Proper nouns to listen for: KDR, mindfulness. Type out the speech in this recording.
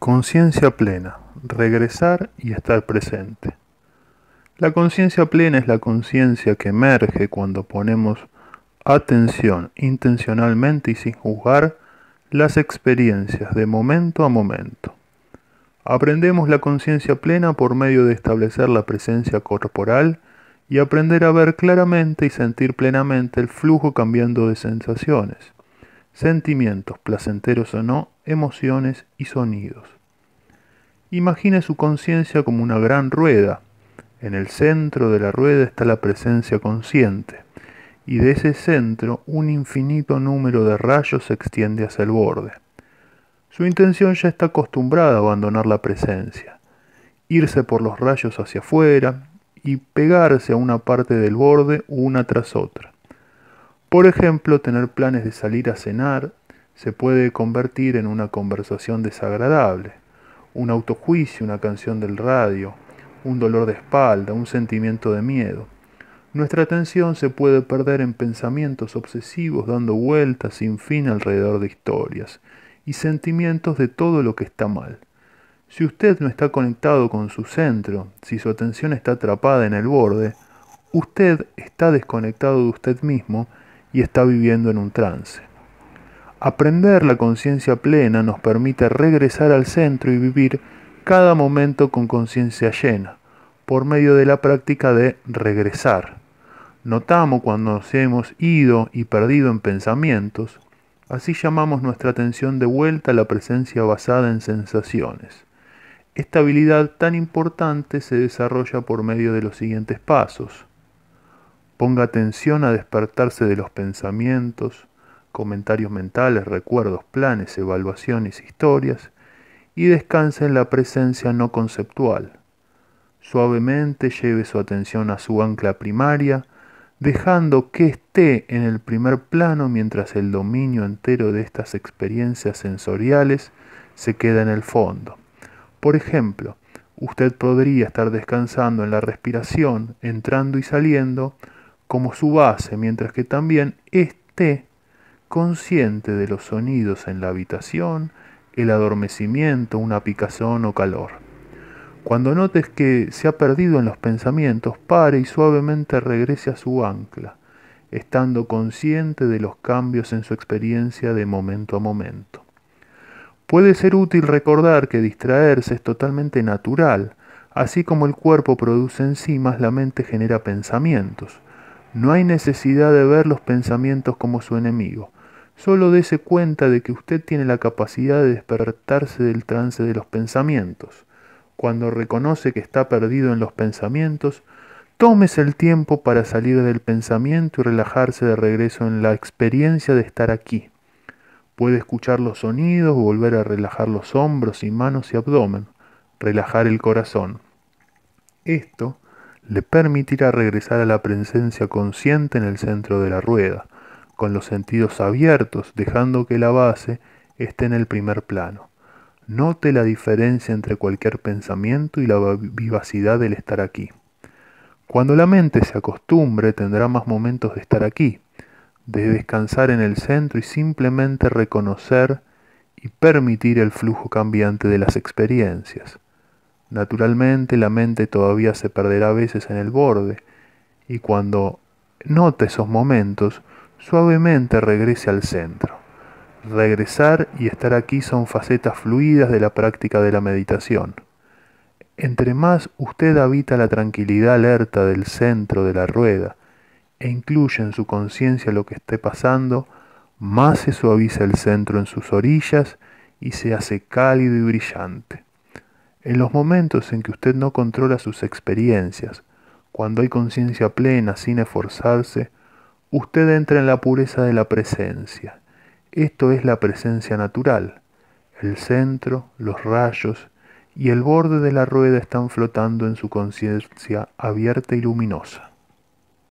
Conciencia plena, regresar y estar presente. La conciencia plena es la conciencia que emerge cuando ponemos atención intencionalmente y sin juzgar las experiencias de momento a momento. Aprendemos la conciencia plena por medio de establecer la presencia corporal y aprender a ver claramente y sentir plenamente el flujo cambiando de sensaciones, sentimientos, placenteros o no, emociones y sonidos. Imagine su conciencia como una gran rueda. En el centro de la rueda está la presencia consciente, y de ese centro un infinito número de rayos se extiende hacia el borde. Su intención ya está acostumbrada a abandonar la presencia, irse por los rayos hacia afuera y pegarse a una parte del borde una tras otra. Por ejemplo, tener planes de salir a cenar se puede convertir en una conversación desagradable, un autojuicio, una canción del radio, un dolor de espalda, un sentimiento de miedo. Nuestra atención se puede perder en pensamientos obsesivos dando vueltas sin fin alrededor de historias y sentimientos de todo lo que está mal. Si usted no está conectado con su centro, si su atención está atrapada en el borde, usted está desconectado de usted mismo y está viviendo en un trance. Aprender la conciencia plena nos permite regresar al centro y vivir cada momento con conciencia llena, por medio de la práctica de regresar. Notamos cuando nos hemos ido y perdido en pensamientos, así llamamos nuestra atención de vuelta a la presencia basada en sensaciones. Esta habilidad tan importante se desarrolla por medio de los siguientes pasos. Ponga atención a despertarse de los pensamientos, comentarios mentales, recuerdos, planes, evaluaciones, historias, y descanse en la presencia no conceptual. Suavemente lleve su atención a su ancla primaria, dejando que esté en el primer plano mientras el dominio entero de estas experiencias sensoriales se queda en el fondo. Por ejemplo, usted podría estar descansando en la respiración, entrando y saliendo, como su base, mientras que también esté consciente de los sonidos en la habitación, el adormecimiento, una picazón o calor. Cuando notes que se ha perdido en los pensamientos, pare y suavemente regrese a su ancla, estando consciente de los cambios en su experiencia de momento a momento. Puede ser útil recordar que distraerse es totalmente natural, así como el cuerpo produce enzimas, la mente genera pensamientos. No hay necesidad de ver los pensamientos como su enemigo. Solo dése cuenta de que usted tiene la capacidad de despertarse del trance de los pensamientos. Cuando reconoce que está perdido en los pensamientos, tómese el tiempo para salir del pensamiento y relajarse de regreso en la experiencia de estar aquí. Puede escuchar los sonidos, volver a relajar los hombros y manos y abdomen, relajar el corazón. Esto le permitirá regresar a la presencia consciente en el centro de la rueda, con los sentidos abiertos, dejando que la base esté en el primer plano. Note la diferencia entre cualquier pensamiento y la vivacidad del estar aquí. Cuando la mente se acostumbre, tendrá más momentos de estar aquí, de descansar en el centro y simplemente reconocer y permitir el flujo cambiante de las experiencias. Naturalmente, la mente todavía se perderá a veces en el borde, y cuando note esos momentos, suavemente regrese al centro. Regresar y estar aquí son facetas fluidas de la práctica de la meditación. Entre más usted habita la tranquilidad alerta del centro de la rueda e incluye en su conciencia lo que esté pasando, más se suaviza el centro en sus orillas y se hace cálido y brillante. En los momentos en que usted no controla sus experiencias, cuando hay conciencia plena sin esforzarse, usted entra en la pureza de la presencia. Esto es la presencia natural. El centro, los rayos y el borde de la rueda están flotando en su conciencia abierta y luminosa.